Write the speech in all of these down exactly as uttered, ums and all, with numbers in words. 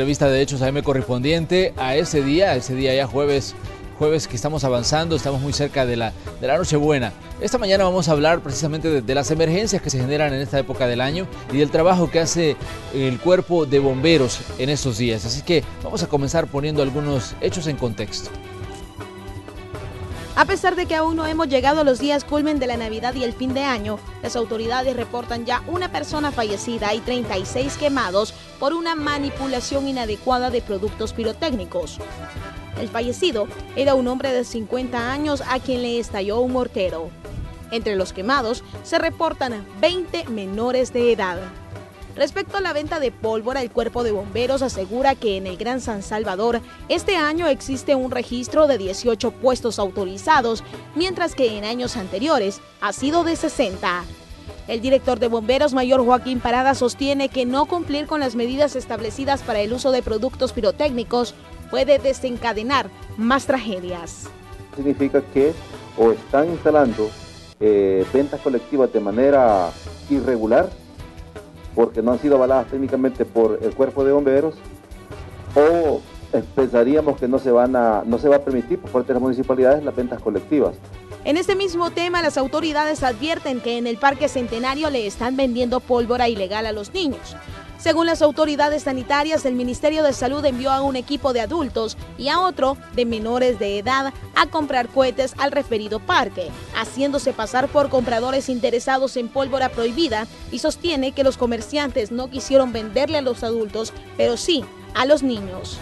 Revista de Hechos A M correspondiente a ese día, ese día ya jueves, jueves que estamos avanzando, estamos muy cerca de la, de la Nochebuena. Esta mañana vamos a hablar precisamente de, de las emergencias que se generan en esta época del año y del trabajo que hace el Cuerpo de Bomberos en estos días. Así que vamos a comenzar poniendo algunos hechos en contexto. A pesar de que aún no hemos llegado a los días culmen de la Navidad y el fin de año, las autoridades reportan ya una persona fallecida y treinta y seis quemados por una manipulación inadecuada de productos pirotécnicos. El fallecido era un hombre de cincuenta años a quien le estalló un mortero. Entre los quemados se reportan veinte menores de edad. Respecto a la venta de pólvora, el Cuerpo de Bomberos asegura que en el Gran San Salvador este año existe un registro de dieciocho puestos autorizados, mientras que en años anteriores ha sido de sesenta. El director de Bomberos Mayor Joaquín Parada sostiene que no cumplir con las medidas establecidas para el uso de productos pirotécnicos puede desencadenar más tragedias. Significa que o están instalando eh, ventas colectivas de manera irregular, porque no han sido avaladas técnicamente por el Cuerpo de Bomberos, o pensaríamos que no se, van a, no se va a permitir por parte de las municipalidades las ventas colectivas. En este mismo tema, las autoridades advierten que en el Parque Centenario le están vendiendo pólvora ilegal a los niños. Según las autoridades sanitarias, el Ministerio de Salud envió a un equipo de adultos y a otro de menores de edad a comprar cohetes al referido parque, haciéndose pasar por compradores interesados en pólvora prohibida, y sostiene que los comerciantes no quisieron venderle a los adultos, pero sí a los niños.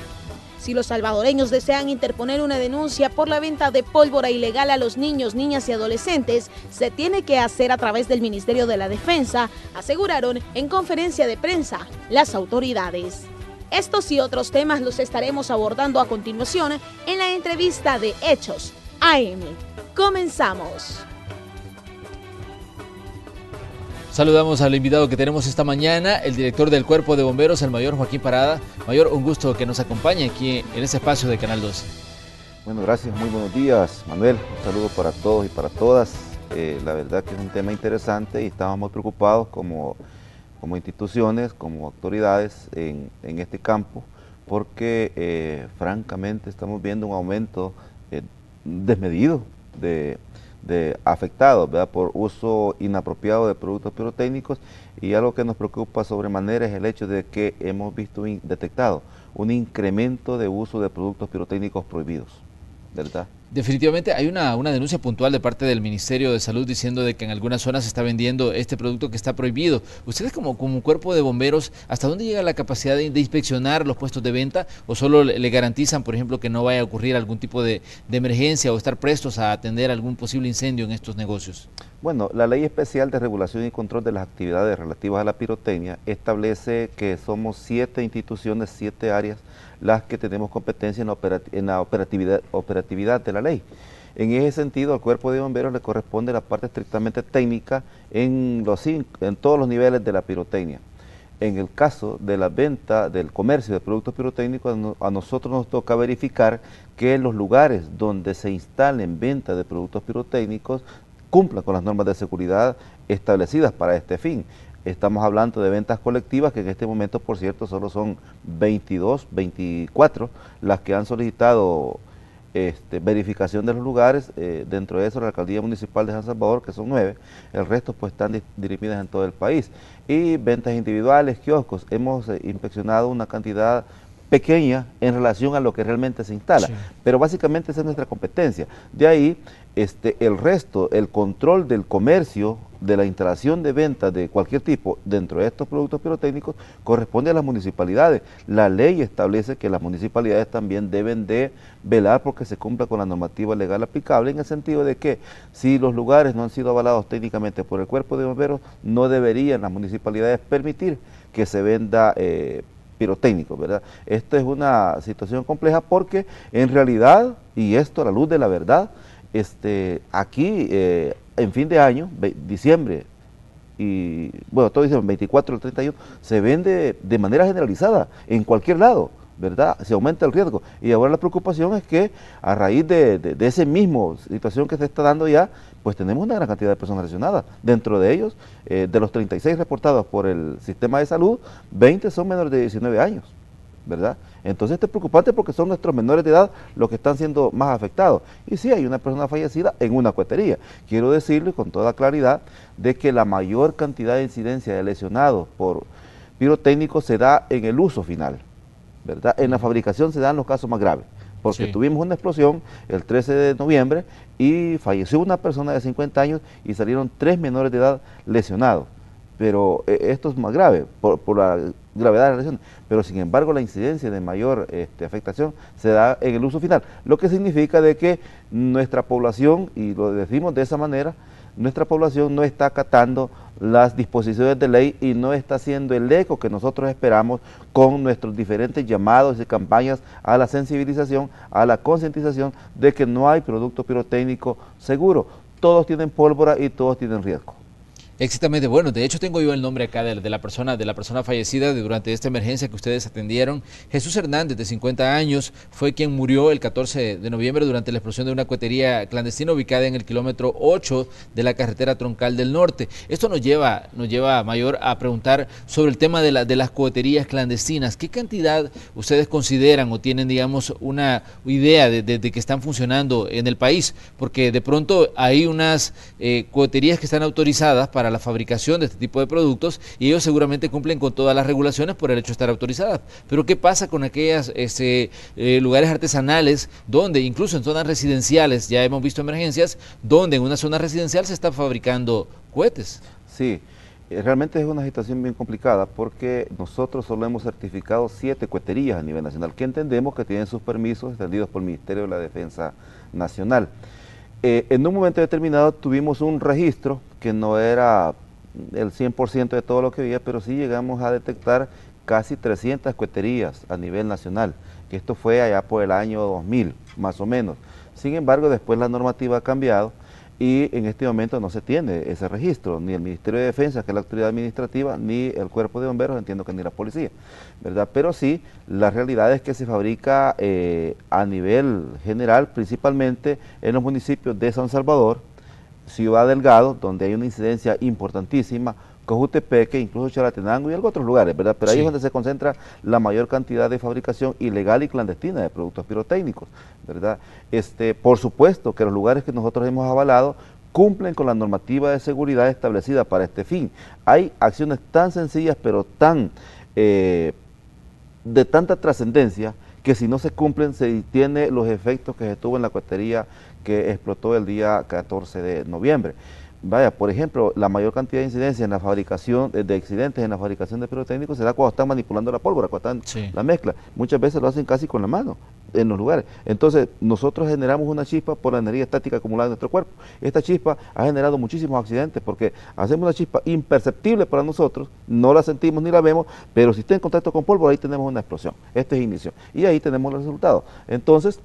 Si los salvadoreños desean interponer una denuncia por la venta de pólvora ilegal a los niños, niñas y adolescentes, se tiene que hacer a través del Ministerio de la Defensa, aseguraron en conferencia de prensa las autoridades. Estos y otros temas los estaremos abordando a continuación en la entrevista de Hechos A M. Comenzamos. Saludamos al invitado que tenemos esta mañana, el director del Cuerpo de Bomberos, el Mayor Joaquín Parada. Mayor, un gusto que nos acompañe aquí en este espacio de Canal doce. Bueno, gracias, muy buenos días, Manuel. Un saludo para todos y para todas. Eh, la verdad que es un tema interesante y estamos muy preocupados como, como instituciones, como autoridades en, en este campo, porque eh, francamente estamos viendo un aumento eh, desmedido de... de afectados, ¿verdad?, por uso inapropiado de productos pirotécnicos, y algo que nos preocupa sobremanera es el hecho de que hemos visto detectado un incremento de uso de productos pirotécnicos prohibidos, ¿verdad? Definitivamente hay una, una denuncia puntual de parte del Ministerio de Salud diciendo de que en algunas zonas se está vendiendo este producto que está prohibido. Ustedes como, como Cuerpo de Bomberos, ¿hasta dónde llega la capacidad de, de inspeccionar los puestos de venta, o solo le, le garantizan, por ejemplo, que no vaya a ocurrir algún tipo de, de emergencia o estar prestos a atender algún posible incendio en estos negocios? Bueno, la Ley Especial de Regulación y Control de las Actividades Relativas a la Pirotecnia establece que somos siete instituciones, siete áreas, las que tenemos competencia en la, operat en la operatividad, operatividad de la ley. En ese sentido, al Cuerpo de Bomberos le corresponde la parte estrictamente técnica en, los en todos los niveles de la pirotecnia. En el caso de la venta, del comercio de productos pirotécnicos, a nosotros nos toca verificar que los lugares donde se instalen venta de productos pirotécnicos cumplan con las normas de seguridad establecidas para este fin. Estamos hablando de ventas colectivas que en este momento, por cierto, solo son veintidós, veinticuatro las que han solicitado este, verificación de los lugares. Eh, dentro de eso la Alcaldía Municipal de San Salvador, que son nueve, el resto pues están dirimidas en todo el país. Y ventas individuales, kioscos, hemos eh, inspeccionado una cantidad pequeña en relación a lo que realmente se instala, sí. Pero básicamente esa es nuestra competencia. De ahí este, el resto, el control del comercio, de la instalación de ventas de cualquier tipo dentro de estos productos pirotécnicos corresponde a las municipalidades. La ley establece que las municipalidades también deben de velar porque se cumpla con la normativa legal aplicable, en el sentido de que si los lugares no han sido avalados técnicamente por el Cuerpo de Bomberos, no deberían las municipalidades permitir que se venda eh, pirotécnicos, ¿verdad? Esto es una situación compleja porque en realidad, y esto a la luz de la verdad, este, aquí eh, en fin de año, diciembre, y bueno, todo diciembre, veinticuatro al treinta y uno, se vende de manera generalizada en cualquier lado, ¿verdad? Se aumenta el riesgo. Y ahora la preocupación es que a raíz de, de, de ese mismo situación que se está dando ya, pues tenemos una gran cantidad de personas lesionadas. Dentro de ellos, eh, de los treinta y seis reportados por el Sistema de Salud, veinte son menores de diecinueve años. ¿verdad? Entonces esto es preocupante porque son nuestros menores de edad los que están siendo más afectados. Y sí, hay una persona fallecida en una cuetería. Quiero decirles con toda claridad de que la mayor cantidad de incidencia de lesionados por pirotécnicos se da en el uso final, ¿verdad? En la fabricación se dan los casos más graves. Porque sí, tuvimos una explosión el trece de noviembre y falleció una persona de cincuenta años y salieron tres menores de edad lesionados. Pero esto es más grave por, por la gravedad de las lesiones. Pero sin embargo la incidencia de mayor este, afectación se da en el uso final. Lo que significa de que nuestra población, y lo decimos de esa manera, nuestra población no está acatando las disposiciones de ley y no está haciendo el eco que nosotros esperamos con nuestros diferentes llamados y campañas a la sensibilización, a la concientización de que no hay producto pirotécnico seguro. Todos tienen pólvora y todos tienen riesgo. Exactamente. Bueno, de hecho tengo yo el nombre acá de, de la persona de la persona fallecida de, durante esta emergencia que ustedes atendieron. Jesús Hernández, de cincuenta años, fue quien murió el catorce de noviembre durante la explosión de una cuetería clandestina ubicada en el kilómetro ocho de la carretera Troncal del Norte. Esto nos lleva, nos lleva mayor a preguntar sobre el tema de, la, de las cueterías clandestinas. ¿Qué cantidad ustedes consideran o tienen, digamos, una idea de, de, de que están funcionando en el país? Porque de pronto hay unas eh, cueterías que están autorizadas para a la fabricación de este tipo de productos y ellos seguramente cumplen con todas las regulaciones por el hecho de estar autorizadas. Pero ¿qué pasa con aquellos este, eh, lugares artesanales donde incluso en zonas residenciales, ya hemos visto emergencias, donde en una zona residencial se están fabricando cohetes? Sí, realmente es una situación bien complicada porque nosotros solo hemos certificado siete coheterías a nivel nacional que entendemos que tienen sus permisos extendidos por el Ministerio de la Defensa Nacional. Eh, en un momento determinado tuvimos un registro que no era el cien por ciento de todo lo que había, pero sí llegamos a detectar casi trescientas cueterías a nivel nacional, que esto fue allá por el año dos mil, más o menos. Sin embargo, después la normativa ha cambiado y en este momento no se tiene ese registro, ni el Ministerio de Defensa, que es la autoridad administrativa, ni el Cuerpo de Bomberos, entiendo que ni la Policía, ¿verdad? Pero sí, la realidad es que se fabrica eh, a nivel general, principalmente en los municipios de San Salvador, Ciudad Delgado, donde hay una incidencia importantísima, Cojutepeque, incluso Chalatenango y algunos otros lugares, ¿verdad? Pero ahí sí es donde se concentra la mayor cantidad de fabricación ilegal y clandestina de productos pirotécnicos, ¿verdad? Este, por supuesto que los lugares que nosotros hemos avalado cumplen con la normativa de seguridad establecida para este fin. Hay acciones tan sencillas, pero tan eh, de tanta trascendencia, que si no se cumplen se tiene los efectos que se tuvo en la cuetería que explotó el día catorce de noviembre. Vaya, por ejemplo, la mayor cantidad de incidencias en la fabricación, de accidentes en la fabricación de pirotécnicos se da cuando están manipulando la pólvora, cuando están sí. la mezcla. Muchas veces lo hacen casi con la mano en los lugares. Entonces, nosotros generamos una chispa por la energía estática acumulada en nuestro cuerpo. Esta chispa ha generado muchísimos accidentes porque hacemos una chispa imperceptible para nosotros, no la sentimos ni la vemos, pero si está en contacto con pólvora, ahí tenemos una explosión. Este es inicio. Y ahí tenemos los resultados. Entonces,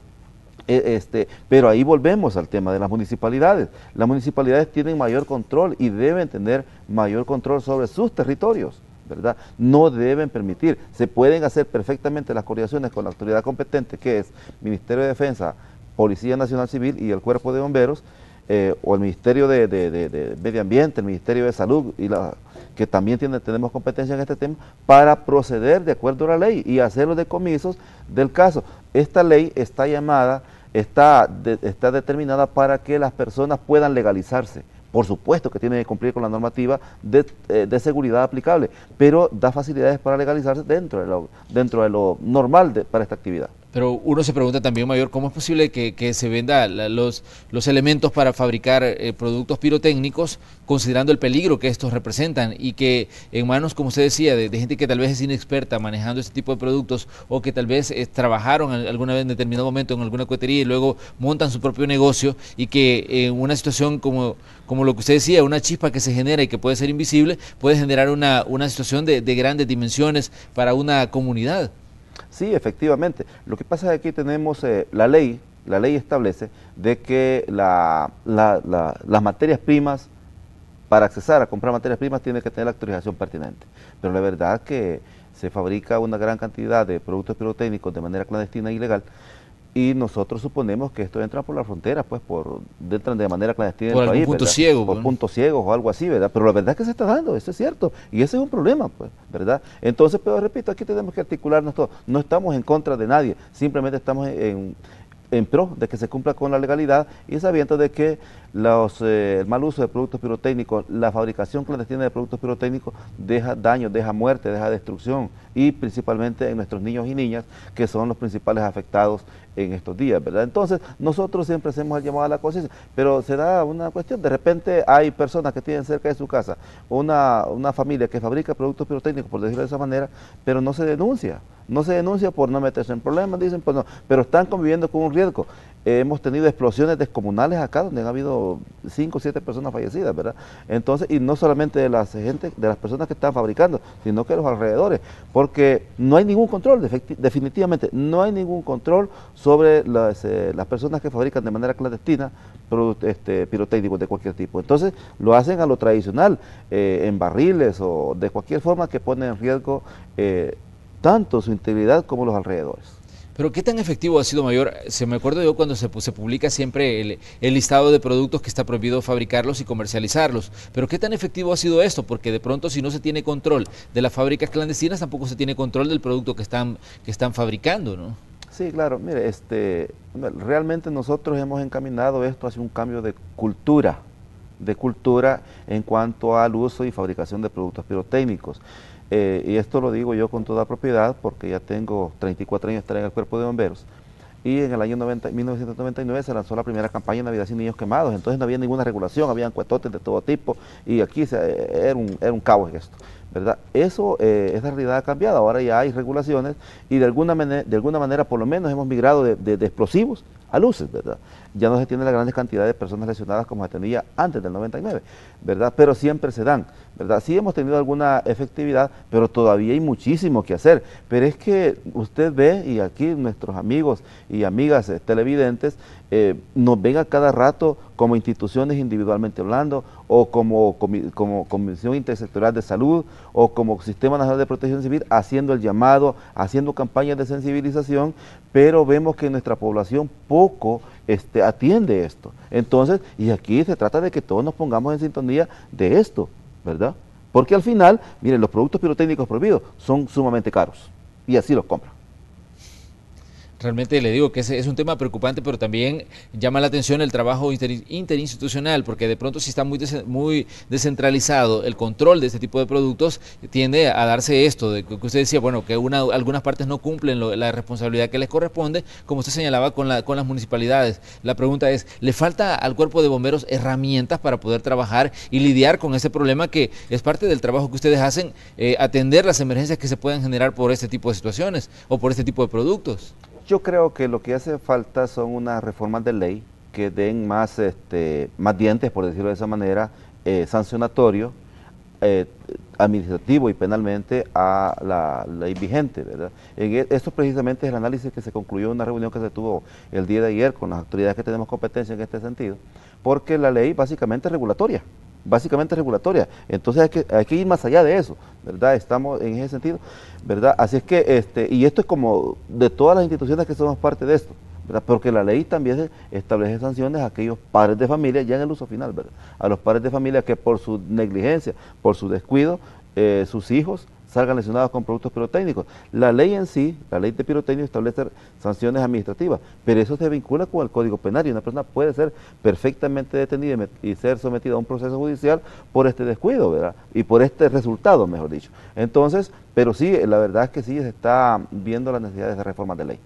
Este, pero ahí volvemos al tema de las municipalidades. Las municipalidades tienen mayor control y deben tener mayor control sobre sus territorios, ¿verdad? No deben permitir, se pueden hacer perfectamente las coordinaciones con la autoridad competente, que es Ministerio de Defensa, Policía Nacional Civil y el Cuerpo de Bomberos, eh, o el Ministerio de, de, de, de Medio Ambiente, el Ministerio de Salud, y la, que también tiene, tenemos competencia en este tema, para proceder de acuerdo a la ley y hacer los decomisos del caso. Esta ley está llamada, está, de, está determinada para que las personas puedan legalizarse. Por supuesto que tienen que cumplir con la normativa de, de seguridad aplicable, pero da facilidades para legalizarse dentro de lo, dentro de lo normal de, para esta actividad. Pero uno se pregunta también, Mayor, ¿cómo es posible que, que se venda la, los, los elementos para fabricar eh, productos pirotécnicos, considerando el peligro que estos representan y que en manos, como usted decía, de, de gente que tal vez es inexperta manejando este tipo de productos o que tal vez eh, trabajaron alguna vez en determinado momento en alguna cuetería y luego montan su propio negocio y que en eh, una situación como, como lo que usted decía, una chispa que se genera y que puede ser invisible, puede generar una, una situación de, de grandes dimensiones para una comunidad? Sí, efectivamente. Lo que pasa es que aquí tenemos eh, la ley, la ley establece de que la, la, la, las materias primas, para accesar a comprar materias primas, tiene que tener la autorización pertinente. Pero la verdad es que se fabrica una gran cantidad de productos pirotécnicos de manera clandestina e ilegal, y nosotros suponemos que esto entra por la frontera, pues por entran de manera clandestina por en el país, punto ciego, por ¿verdad? puntos ciegos o algo así, ¿verdad? Pero la verdad es que se está dando, eso es cierto, y ese es un problema, pues, ¿verdad? Entonces, pero repito, aquí tenemos que articularnos todos, no estamos en contra de nadie, simplemente estamos en, en, en pro de que se cumpla con la legalidad y sabiendo de que los, eh, el mal uso de productos pirotécnicos, la fabricación clandestina de productos pirotécnicos deja daño, deja muerte, deja destrucción y principalmente en nuestros niños y niñas que son los principales afectados en estos días, ¿verdad? Entonces, nosotros siempre hacemos el llamado a la conciencia, pero se da una cuestión, de repente hay personas que tienen cerca de su casa una, una familia que fabrica productos pirotécnicos, por decirlo de esa manera, pero no se denuncia, no se denuncia por no meterse en problemas, dicen, pues no, pero están conviviendo con un riesgo. Eh, hemos tenido explosiones descomunales acá, donde han habido cinco o siete personas fallecidas, ¿verdad? Entonces, y no solamente de las, gente, de las personas que están fabricando, sino que de los alrededores, porque no hay ningún control, definitivamente, no hay ningún control sobre las, eh, las personas que fabrican de manera clandestina productos este, pirotécnicos de cualquier tipo. Entonces, lo hacen a lo tradicional, eh, en barriles o de cualquier forma que pone en riesgo eh, tanto su integridad como los alrededores. Pero ¿qué tan efectivo ha sido, Mayor? Se me acuerdo yo cuando se, se publica siempre el, el listado de productos que está prohibido fabricarlos y comercializarlos. Pero ¿qué tan efectivo ha sido esto? Porque de pronto si no se tiene control de las fábricas clandestinas, tampoco se tiene control del producto que están, que están fabricando, ¿no? Sí, claro. Mire, este, realmente nosotros hemos encaminado esto hacia un cambio de cultura, de cultura en cuanto al uso y fabricación de productos pirotécnicos. Eh, y esto lo digo yo con toda propiedad porque ya tengo treinta y cuatro años de estar en el Cuerpo de Bomberos y en el año noventa, mil novecientos noventa y nueve se lanzó la primera campaña de Navidad sin niños quemados, entonces no había ninguna regulación, habían cuetotes de todo tipo y aquí se, era, un, era un caos esto, ¿verdad? Eso, eh, esa realidad ha cambiado, ahora ya hay regulaciones y de alguna, de alguna manera por lo menos hemos migrado de, de, de explosivos a luces, ¿verdad? Ya no se tiene la gran cantidad de personas lesionadas como se tenía antes del noventa y nueve, ¿verdad? Pero siempre se dan, ¿verdad? Sí hemos tenido alguna efectividad, pero todavía hay muchísimo que hacer. Pero es que usted ve, y aquí nuestros amigos y amigas eh, televidentes, eh, nos ven a cada rato como instituciones individualmente hablando, o como, comi como Comisión Intersectorial de Salud, o como Sistema Nacional de Protección Civil, haciendo el llamado, haciendo campañas de sensibilización, pero vemos que nuestra población poco este, atiende esto. Entonces, y aquí se trata de que todos nos pongamos en sintonía de esto, ¿verdad? Porque al final, miren, los productos pirotécnicos prohibidos son sumamente caros, y así los compran. Realmente le digo que ese es un tema preocupante, pero también llama la atención el trabajo inter, interinstitucional, porque de pronto si está muy, des, muy descentralizado el control de este tipo de productos, tiende a darse esto, de que usted decía, bueno, que una, algunas partes no cumplen lo, la responsabilidad que les corresponde, como usted señalaba con, la, con las municipalidades. La pregunta es, ¿le falta al Cuerpo de Bomberos herramientas para poder trabajar y lidiar con ese problema que es parte del trabajo que ustedes hacen, eh, atender las emergencias que se pueden generar por este tipo de situaciones o por este tipo de productos? Yo creo que lo que hace falta son unas reformas de ley que den más, este, más dientes, por decirlo de esa manera, eh, sancionatorio, eh, administrativo y penalmente a la ley vigente, ¿verdad? En esto precisamente es el análisis que se concluyó en una reunión que se tuvo el día de ayer con las autoridades que tenemos competencia en este sentido, porque la ley básicamente es regulatoria. Básicamente regulatoria, entonces hay que, hay que ir más allá de eso, ¿verdad? Estamos en ese sentido, ¿verdad? Así es que, este y esto es como de todas las instituciones que somos parte de esto, ¿verdad? Porque la ley también establece sanciones a aquellos padres de familia, ya en el uso final, ¿verdad? A los padres de familia que por su negligencia, por su descuido, eh, sus hijos salgan lesionados con productos pirotécnicos. La ley en sí, la ley de pirotécnicos establece sanciones administrativas, pero eso se vincula con el Código Penal y una persona puede ser perfectamente detenida y ser sometida a un proceso judicial por este descuido, ¿verdad? Y por este resultado, mejor dicho. Entonces, pero sí, la verdad es que sí se está viendo las necesidades de reformas de ley.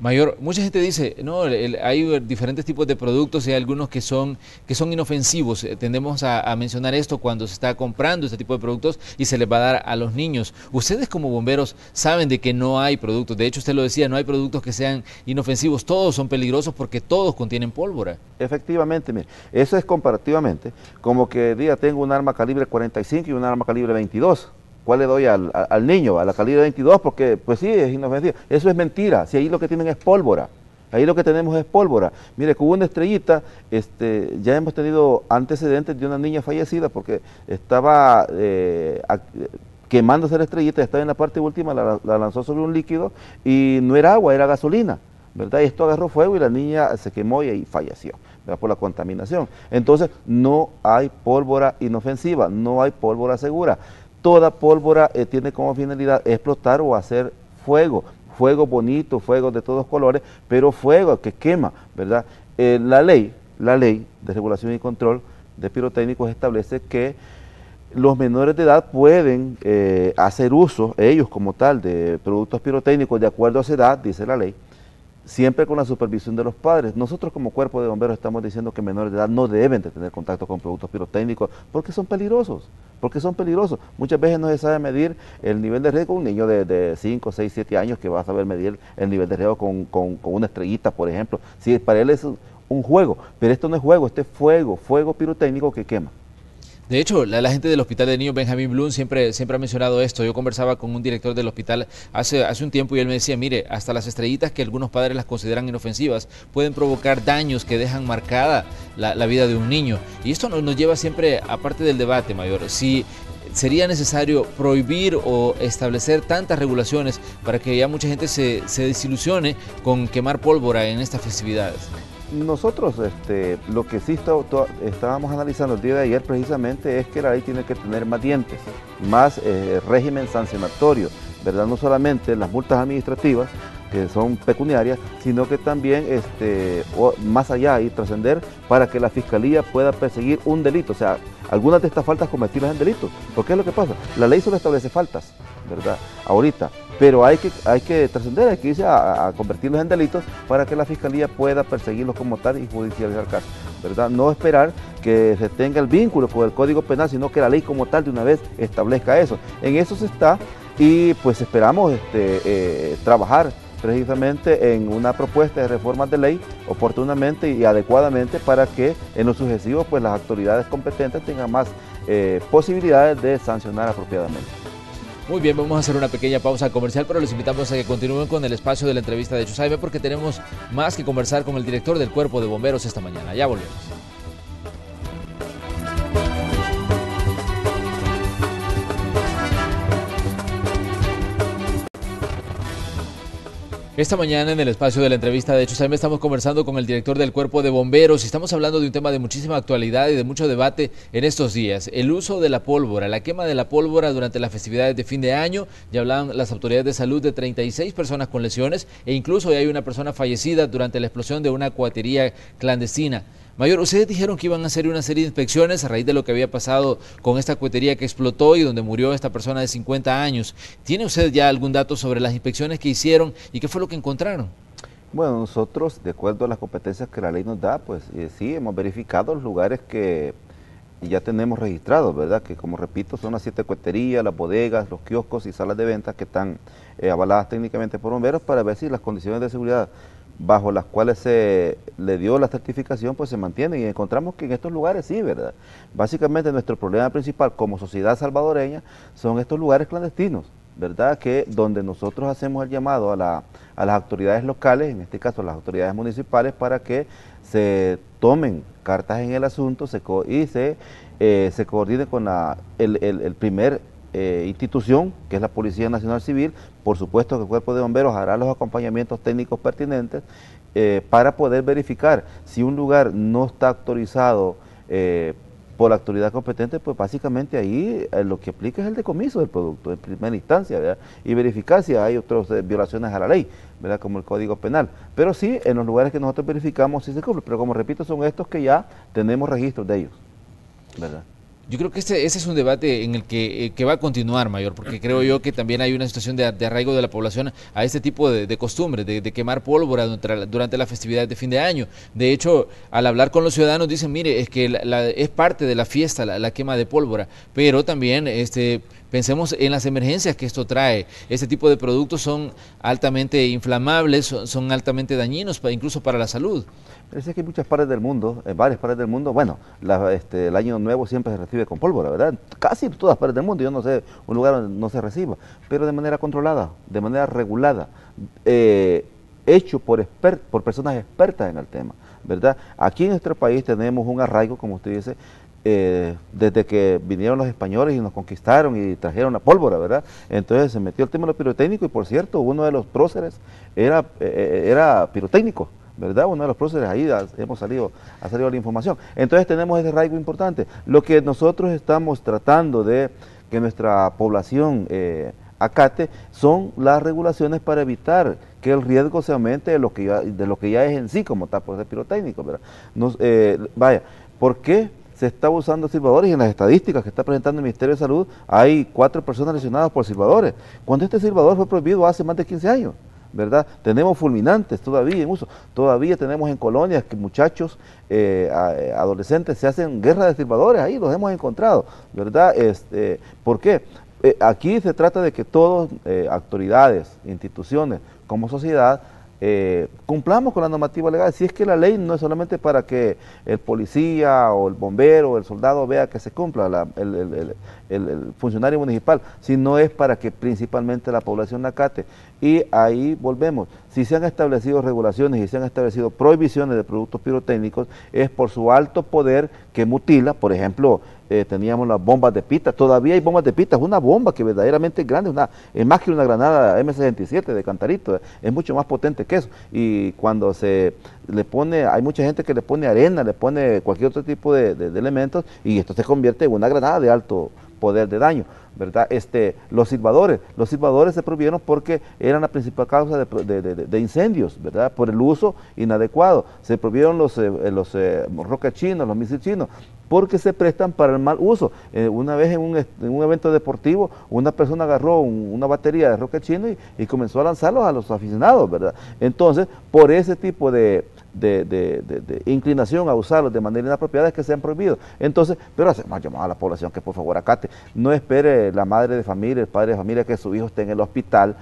Mayor, mucha gente dice, no, el, hay diferentes tipos de productos y hay algunos que son, que son inofensivos. Tendemos a, a mencionar esto cuando se está comprando este tipo de productos y se les va a dar a los niños. Ustedes como bomberos saben de que no hay productos, de hecho usted lo decía, no hay productos que sean inofensivos, todos son peligrosos porque todos contienen pólvora. Efectivamente, mire, eso es comparativamente, como que diga tengo un arma calibre cuarenta y cinco y un arma calibre veintidós. ¿Cuál le doy al, al niño? A la calibre veintidós, porque pues sí, es inofensivo. Eso es mentira, si ahí lo que tienen es pólvora. Ahí lo que tenemos es pólvora. Mire, con una estrellita, este, ya hemos tenido antecedentes de una niña fallecida porque estaba eh, quemándose la estrellita, estaba en la parte última, la, la lanzó sobre un líquido y no era agua, era gasolina. ¿verdad? Y esto agarró fuego y la niña se quemó y ahí falleció, ¿verdad? Por la contaminación. Entonces, no hay pólvora inofensiva, no hay pólvora segura. Toda pólvora eh, tiene como finalidad explotar o hacer fuego. Fuego bonito, fuego de todos colores, pero fuego que quema, ¿verdad? Eh, la ley, la ley de regulación y control de pirotécnicos establece que los menores de edad pueden eh, hacer uso, ellos como tal, de productos pirotécnicos de acuerdo a su edad, dice la ley, siempre con la supervisión de los padres. Nosotros como Cuerpo de Bomberos estamos diciendo que menores de edad no deben de tener contacto con productos pirotécnicos porque son peligrosos, porque son peligrosos. Muchas veces no se sabe medir el nivel de riesgo. Un niño de, de cinco, seis, siete años que va a saber medir el nivel de riesgo con, con, con una estrellita, por ejemplo. Si para él es un juego, pero esto no es juego, este es fuego, fuego pirotécnico que quema. De hecho, la, la gente del Hospital de Niños Benjamín Bloom siempre, siempre ha mencionado esto. Yo conversaba con un director del hospital hace, hace un tiempo y él me decía, mire, hasta las estrellitas que algunos padres las consideran inofensivas pueden provocar daños que dejan marcada la, la vida de un niño. Y esto nos, nos lleva siempre, aparte del debate mayor, si sería necesario prohibir o establecer tantas regulaciones para que ya mucha gente se, se desilusione con quemar pólvora en estas festividades. Nosotros este, lo que sí está, estábamos analizando el día de ayer precisamente es que la ley tiene que tener más dientes, más eh, régimen sancionatorio, ¿verdad? No solamente las multas administrativas, que son pecuniarias, sino que también este, o más allá y trascender para que la fiscalía pueda perseguir un delito, o sea, algunas de estas faltas convertirlas en delitos. Porque es lo que pasa, la ley solo establece faltas, ¿verdad? Ahorita, pero hay que, hay que trascender, hay que irse a, a convertirlos en delitos para que la fiscalía pueda perseguirlos como tal y judicializar casos, ¿verdad? No esperar que se tenga el vínculo con el Código Penal, sino que la ley como tal de una vez establezca eso. En eso se está y pues esperamos este, eh, trabajar precisamente en una propuesta de reformas de ley oportunamente y adecuadamente para que en lo sucesivo pues las autoridades competentes tengan más eh, posibilidades de sancionar apropiadamente. Muy bien, vamos a hacer una pequeña pausa comercial, pero los invitamos a que continúen con el espacio de la entrevista de Chusaime porque tenemos más que conversar con el director del Cuerpo de Bomberos esta mañana. Ya volvemos. Esta mañana en el espacio de la entrevista de Chusaime estamos conversando con el director del Cuerpo de Bomberos y estamos hablando de un tema de muchísima actualidad y de mucho debate en estos días, el uso de la pólvora, la quema de la pólvora durante las festividades de fin de año. Ya hablaban las autoridades de salud de treinta y seis personas con lesiones e incluso hay una persona fallecida durante la explosión de una cuatería clandestina. Mayor, ustedes dijeron que iban a hacer una serie de inspecciones a raíz de lo que había pasado con esta cuetería que explotó y donde murió esta persona de cincuenta años. ¿Tiene usted ya algún dato sobre las inspecciones que hicieron y qué fue lo que encontraron? Bueno, nosotros, de acuerdo a las competencias que la ley nos da, pues eh, sí, hemos verificado los lugares que ya tenemos registrados, ¿verdad? Que, como repito, son las siete cueterías, las bodegas, los kioscos y salas de ventas que están eh, avaladas técnicamente por bomberos para ver si las condiciones de seguridad bajo las cuales se le dio la certificación, pues se mantienen y encontramos que en estos lugares sí, ¿verdad? Básicamente nuestro problema principal como sociedad salvadoreña son estos lugares clandestinos, ¿verdad? Que donde nosotros hacemos el llamado a, la, a las autoridades locales, en este caso a las autoridades municipales, para que se tomen cartas en el asunto se co y se, eh, se coordine con la, el, el, el primer Eh, institución, que es la Policía Nacional Civil. Por supuesto que el Cuerpo de Bomberos hará los acompañamientos técnicos pertinentes eh, para poder verificar si un lugar no está autorizado eh, por la autoridad competente, pues básicamente ahí eh, lo que aplica es el decomiso del producto en primera instancia, ¿verdad? Y verificar si hay otras eh, violaciones a la ley, ¿verdad? Como el Código Penal, pero sí en los lugares que nosotros verificamos sí se cumple, pero como repito son estos que ya tenemos registros de ellos, ¿verdad? Yo creo que este, este es un debate en el que, eh, que va a continuar, Mayor, porque creo yo que también hay una situación de, de arraigo de la población a este tipo de, de costumbres, de, de quemar pólvora durante, durante las festividades de fin de año. De hecho, al hablar con los ciudadanos dicen, mire, es que la, la, es parte de la fiesta la, la quema de pólvora, pero también este pensemos en las emergencias que esto trae. Este tipo de productos son altamente inflamables, son, son altamente dañinos, para, incluso para la salud. Parece que en muchas partes del mundo, en varias partes del mundo, bueno, la, este, el año nuevo siempre se recibe con pólvora, ¿verdad? Casi en todas partes del mundo, yo no sé, un lugar donde no se reciba, pero de manera controlada, de manera regulada, eh, hecho por, exper por personas expertas en el tema, ¿verdad? Aquí en nuestro país tenemos un arraigo, como usted dice, eh, desde que vinieron los españoles y nos conquistaron y trajeron la pólvora, ¿verdad? Entonces se metió el tema de los pirotécnicos y, por cierto, uno de los próceres era, eh, era pirotécnico, ¿verdad? Uno de los próceres, ahí hemos salido, ha salido la información. Entonces tenemos ese rasgo importante. Lo que nosotros estamos tratando de que nuestra población eh, acate son las regulaciones para evitar que el riesgo se aumente de lo que ya, de lo que ya es en sí como tal, por ser pirotécnico, ¿verdad? Nos, eh, vaya, ¿por qué se está usando silbadores? Y en las estadísticas que está presentando el Ministerio de Salud hay cuatro personas lesionadas por silbadores, cuando este silbador fue prohibido hace más de quince años. ¿Verdad? Tenemos fulminantes todavía en uso, todavía tenemos en colonias que muchachos, eh, adolescentes, se hacen guerra de silbadores, ahí los hemos encontrado, ¿verdad? Este, ¿por qué? Eh, aquí se trata de que todos, eh, autoridades, instituciones, como sociedad, eh, cumplamos con la normativa legal. Si es que la ley no es solamente para que el policía o el bombero o el soldado vea que se cumpla, la, el, el, el, el, el funcionario municipal, sino es para que principalmente la población la acate. Y ahí volvemos, si se han establecido regulaciones y se han establecido prohibiciones de productos pirotécnicos, es por su alto poder que mutila. Por ejemplo, eh, teníamos las bombas de pita, todavía hay bombas de pita, es una bomba que verdaderamente es grande, una, es más que una granada eme sesenta y siete de Cantarito, es mucho más potente que eso, y cuando se le pone, hay mucha gente que le pone arena, le pone cualquier otro tipo de, de, de elementos, y esto se convierte en una granada de alto poder de daño, ¿verdad? Este, los silbadores, los silbadores se prohibieron porque eran la principal causa de, de, de, de incendios, ¿verdad? Por el uso inadecuado. Se prohibieron los, eh, los eh, roca chinos, los misiles chinos, porque se prestan para el mal uso. Eh, una vez en un, en un evento deportivo, una persona agarró un, una batería de roca chino y, y comenzó a lanzarlos a los aficionados, ¿verdad? Entonces, por ese tipo de, de, de, de, de inclinación a usarlos de manera inapropiada es que se han prohibido. Entonces, pero hacemos llamado a la población que por favor acate, no espere la madre de familia, el padre de familia que su hijo esté en el hospital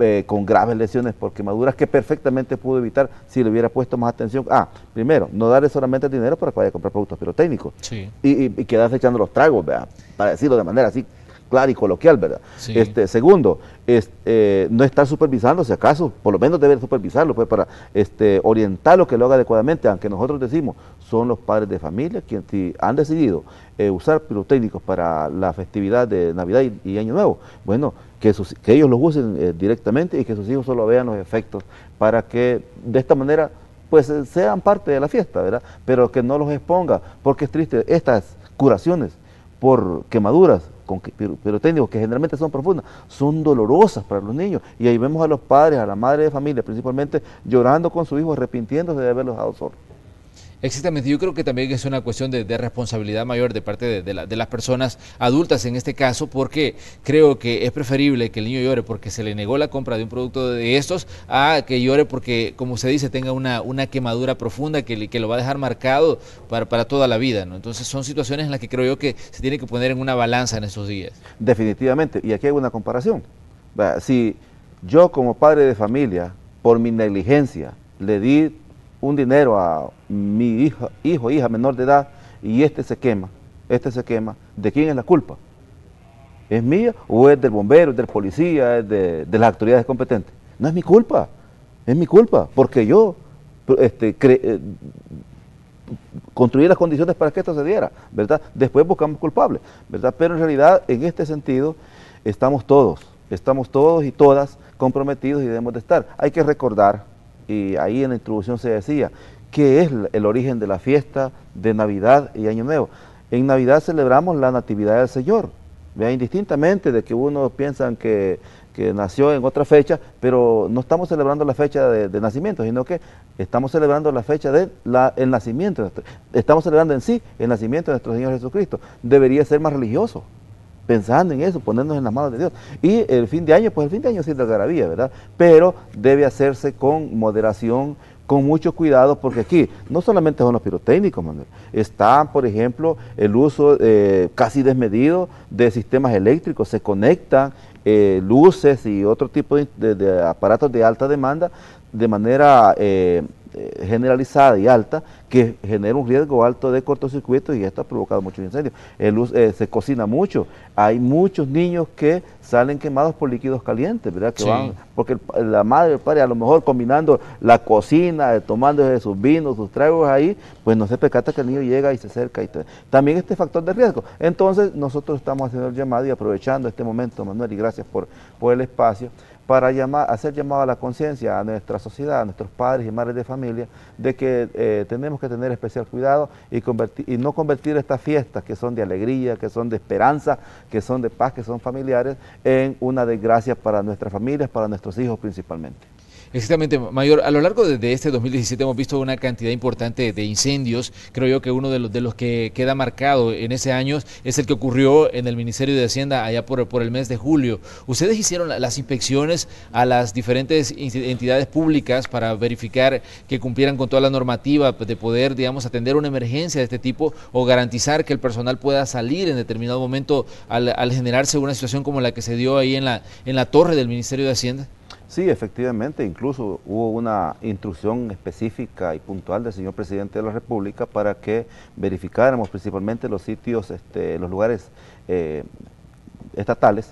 eh, con graves lesiones por quemaduras que perfectamente pudo evitar si le hubiera puesto más atención. Ah, primero, no darle solamente el dinero para que vaya a comprar productos pirotécnicos, sí. y, y, y quedarse echando los tragos, ¿verdad? Para decirlo de manera así clara y coloquial, ¿verdad? Sí. Este, segundo, este, eh, no estar supervisando, si acaso, por lo menos debe supervisarlo, pues, para este, orientarlo, que lo haga adecuadamente, aunque nosotros decimos, son los padres de familia quienes si han decidido eh, usar pirotécnicos para la festividad de Navidad y, y Año Nuevo, bueno, que, sus, que ellos los usen eh, directamente y que sus hijos solo vean los efectos, para que de esta manera, pues, sean parte de la fiesta, ¿verdad? Pero que no los exponga, porque es triste, estas curaciones por quemaduras, con pirotécnicos que generalmente son profundas, son dolorosas para los niños, y ahí vemos a los padres, a la madre de familia principalmente, llorando con su hijo, arrepintiéndose de haberlos dado solos. Exactamente, yo creo que también es una cuestión de, de responsabilidad mayor de parte de, de, la, de las personas adultas en este caso, porque creo que es preferible que el niño llore porque se le negó la compra de un producto de estos a que llore porque, como se dice, tenga una, una quemadura profunda que, que lo va a dejar marcado para, para toda la vida, ¿no? Entonces son situaciones en las que creo yo que se tiene que poner en una balanza en estos días. Definitivamente, y aquí hay una comparación. Si yo como padre de familia, por mi negligencia, le di un dinero a mi hija, hijo, hija menor de edad, y este se quema, este se quema, ¿de quién es la culpa? ¿Es mía o es del bombero, es del policía, es de, de las autoridades competentes? No es mi culpa, es mi culpa, porque yo este, cre, eh, construí las condiciones para que esto se diera, ¿verdad? Después buscamos culpables, ¿verdad? Pero en realidad, en este sentido, estamos todos, estamos todos y todas comprometidos y debemos de estar. Hay que recordar, y ahí en la introducción se decía, ¿qué es el origen de la fiesta de Navidad y Año Nuevo? En Navidad celebramos la Natividad del Señor, ¿verdad? Indistintamente de que unos piensan que, que nació en otra fecha, pero no estamos celebrando la fecha de, de nacimiento, sino que estamos celebrando la fecha del de nacimiento, estamos celebrando en sí el nacimiento de nuestro Señor Jesucristo. Debería ser más religioso, pensando en eso, ponernos en las manos de Dios. Y el fin de año, pues el fin de año sí es de algarabía, ¿verdad? Pero debe hacerse con moderación, con mucho cuidado, porque aquí no solamente son los pirotécnicos, Manuel, está, por ejemplo, el uso eh, casi desmedido de sistemas eléctricos, se conectan eh, luces y otro tipo de, de, de aparatos de alta demanda de manera eh, eh, generalizada y alta, que genera un riesgo alto de cortocircuito, y esto ha provocado muchos incendios. El, eh, se cocina mucho, hay muchos niños que salen quemados por líquidos calientes, ¿verdad? Que sí. van, porque el, la madre, el padre, a lo mejor combinando la cocina, eh, tomando sus vinos, sus tragos ahí, pues no se percata que el niño llega y se acerca. Y también este factor de riesgo. Entonces nosotros estamos haciendo el llamado y aprovechando este momento, Manuel, y gracias por, por el espacio, para llamar, hacer llamado a la conciencia a nuestra sociedad, a nuestros padres y madres de familia, de que eh, tenemos que tener especial cuidado y, convertir, y no convertir estas fiestas, que son de alegría, que son de esperanza, que son de paz, que son familiares, en una desgracia para nuestras familias, para nuestros hijos principalmente. Exactamente, Mayor. A lo largo de este dos mil diecisiete hemos visto una cantidad importante de incendios. Creo yo que uno de los, de los que queda marcado en ese año es el que ocurrió en el Ministerio de Hacienda allá por, por el mes de julio. Ustedes hicieron las inspecciones a las diferentes entidades públicas para verificar que cumplieran con toda la normativa de poder, digamos, atender una emergencia de este tipo o garantizar que el personal pueda salir en determinado momento al, al generarse una situación como la que se dio ahí en la, en la torre del Ministerio de Hacienda. Sí, efectivamente, incluso hubo una instrucción específica y puntual del señor presidente de la República para que verificáramos principalmente los sitios, este, los lugares eh, estatales,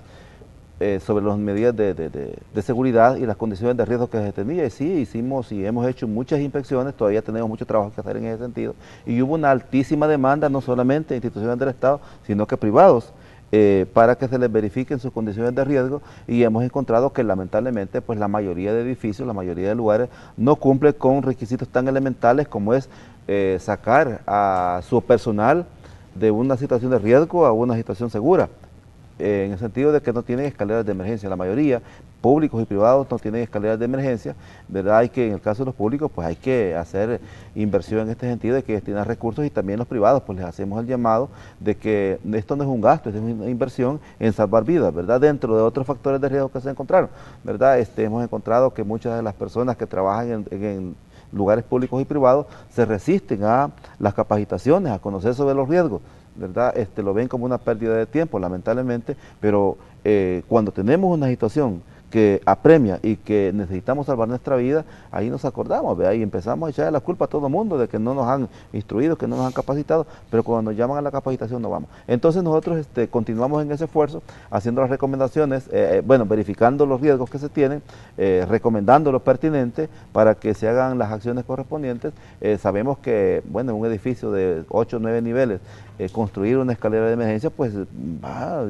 eh, sobre las medidas de, de, de, de seguridad y las condiciones de riesgo que se tenía. Y sí, hicimos y hemos hecho muchas inspecciones, todavía tenemos mucho trabajo que hacer en ese sentido. Y hubo una altísima demanda, no solamente de instituciones del Estado, sino que privados. Eh, para que se les verifiquen sus condiciones de riesgo, y hemos encontrado que lamentablemente pues la mayoría de edificios, la mayoría de lugares no cumple con requisitos tan elementales como es eh, sacar a su personal de una situación de riesgo a una situación segura, eh, en el sentido de que no tienen escaleras de emergencia, la mayoría, públicos y privados, no tienen escaleras de emergencia, ¿verdad? Hay que, en el caso de los públicos, pues hay que hacer inversión en este sentido, de que destinar recursos, y también los privados, pues les hacemos el llamado de que esto no es un gasto, es una inversión en salvar vidas, ¿verdad? Dentro de otros factores de riesgo que se encontraron, ¿verdad? Este, hemos encontrado que muchas de las personas que trabajan en, en lugares públicos y privados se resisten a las capacitaciones, a conocer sobre los riesgos, ¿verdad? Este, lo ven como una pérdida de tiempo, lamentablemente, pero eh, cuando tenemos una situación que apremia y que necesitamos salvar nuestra vida, ahí nos acordamos, ¿ve? Ahí empezamos a echarle la culpa a todo el mundo de que no nos han instruido, que no nos han capacitado, pero cuando nos llaman a la capacitación no vamos. Entonces nosotros este, continuamos en ese esfuerzo, haciendo las recomendaciones, eh, bueno, verificando los riesgos que se tienen, eh, recomendando lo pertinente para que se hagan las acciones correspondientes. Eh, sabemos que, bueno, en un edificio de ocho o nueve niveles, Eh, construir una escalera de emergencia pues va a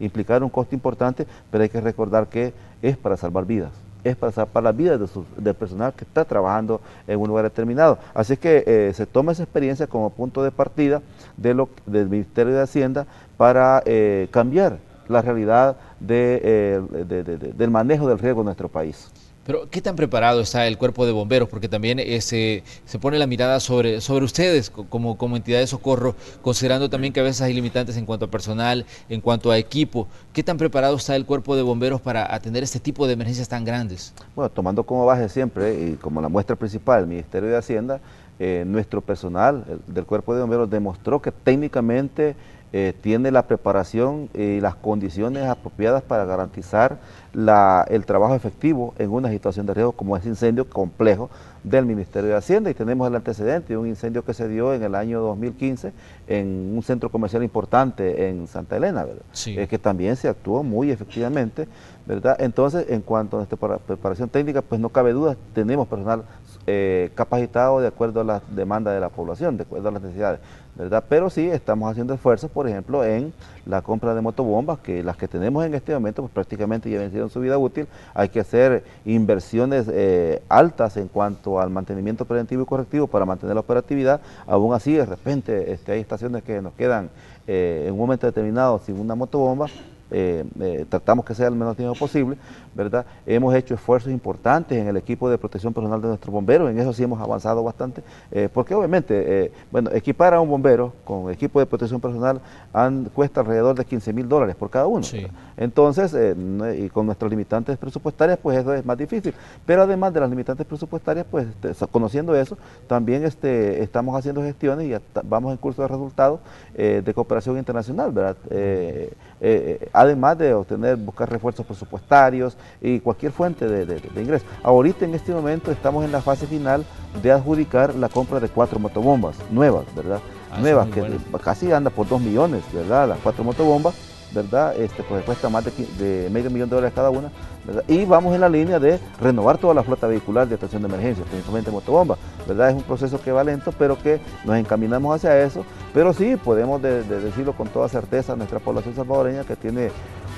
implicar un costo importante, pero hay que recordar que es para salvar vidas, es para salvar las vidas de su, del personal que está trabajando en un lugar determinado. Así que eh, se toma esa experiencia como punto de partida de lo, del Ministerio de Hacienda para eh, cambiar la realidad de, eh, de, de, de, del manejo del riesgo en nuestro país. Pero, ¿qué tan preparado está el Cuerpo de Bomberos? Porque también eh, se, se pone la mirada sobre, sobre ustedes como, como entidad de socorro, considerando también que a veces hay limitantes en cuanto a personal, en cuanto a equipo. ¿Qué tan preparado está el Cuerpo de Bomberos para atender este tipo de emergencias tan grandes? Bueno, tomando como base siempre, eh, y como la muestra principal, el Ministerio de Hacienda, eh, nuestro personal el, del Cuerpo de Bomberos demostró que técnicamente Eh, tiene la preparación y las condiciones apropiadas para garantizar la, el trabajo efectivo en una situación de riesgo como ese incendio complejo del Ministerio de Hacienda. Y tenemos el antecedente de un incendio que se dio en el año dos mil quince en un centro comercial importante en Santa Elena, ¿verdad? Sí. Eh, que también se actuó muy efectivamente, ¿verdad? Entonces, en cuanto a nuestra preparación técnica, pues no cabe duda, tenemos personal Eh, capacitado de acuerdo a las demandas de la población, de acuerdo a las necesidades, ¿verdad? Pero sí estamos haciendo esfuerzos, por ejemplo, en la compra de motobombas, que las que tenemos en este momento pues prácticamente ya vencieron su vida útil. Hay que hacer inversiones eh, altas en cuanto al mantenimiento preventivo y correctivo para mantener la operatividad. Aún así, de repente este, hay estaciones que nos quedan eh, en un momento determinado sin una motobomba. Eh, eh, tratamos que sea el menos tiempo posible, ¿verdad? Hemos hecho esfuerzos importantes en el equipo de protección personal de nuestros bomberos, en eso sí hemos avanzado bastante, eh, porque obviamente, eh, bueno, equipar a un bombero con equipo de protección personal han, cuesta alrededor de quince mil dólares por cada uno. Sí. Entonces, eh, y con nuestras limitantes presupuestarias, pues eso es más difícil, pero además de las limitantes presupuestarias, pues este, conociendo eso, también este, estamos haciendo gestiones y vamos en curso de resultados eh, de cooperación internacional, ¿verdad? Eh, eh, además de obtener, buscar refuerzos presupuestarios y cualquier fuente de, de, de ingreso. Ahorita en este momento estamos en la fase final de adjudicar la compra de cuatro motobombas nuevas, ¿verdad? Ah, nuevas, que buenas. Casi anda por dos millones, ¿verdad? Las cuatro motobombas, ¿verdad? Este, pues cuesta más de, de medio millón de dólares cada una, ¿verdad? Y vamos en la línea de renovar toda la flota vehicular de atención de emergencia, principalmente motobombas, ¿verdad? Es un proceso que va lento, pero que nos encaminamos hacia eso, pero sí podemos de, de decirlo con toda certeza, nuestra población salvadoreña que tiene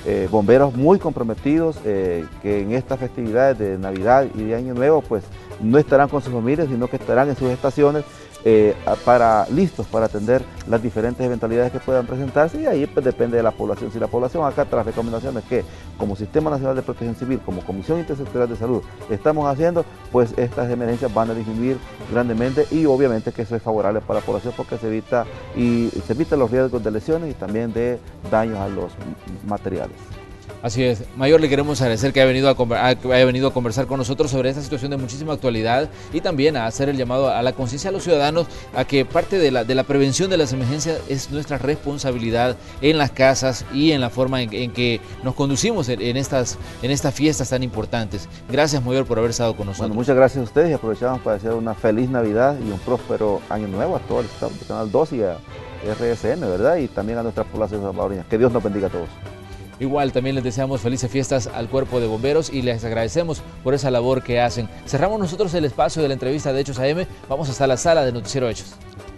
eh, bomberos muy comprometidos, eh, que en estas festividades de Navidad y de Año Nuevo, pues no estarán con sus familias, sino que estarán en sus estaciones, Eh, para, listos para atender las diferentes eventualidades que puedan presentarse, y ahí pues, depende de la población. Si la población acá, tras recomendaciones que como Sistema Nacional de Protección Civil, como Comisión Intersectorial de Salud estamos haciendo, pues estas emergencias van a disminuir grandemente, y obviamente que eso es favorable para la población porque se evita y se evitan los riesgos de lesiones y también de daños a los materiales. Así es. Mayor, le queremos agradecer que haya venido a, a, haya venido a conversar con nosotros sobre esta situación de muchísima actualidad, y también a hacer el llamado a la conciencia a los ciudadanos a que parte de la, de la prevención de las emergencias es nuestra responsabilidad en las casas y en la forma en, en que nos conducimos en, en, estas, en estas fiestas tan importantes. Gracias, Mayor, por haber estado con nosotros. Bueno, muchas gracias a ustedes, y aprovechamos para desear una feliz Navidad y un próspero Año Nuevo a todo el Estado, el Canal dos y a R S N, ¿verdad? Y también a nuestra población salvadoreña. Que Dios nos bendiga a todos. Igual también les deseamos felices fiestas al Cuerpo de Bomberos y les agradecemos por esa labor que hacen. Cerramos nosotros el espacio de la entrevista de Hechos A M. Vamos hasta la sala de Noticiero Hechos.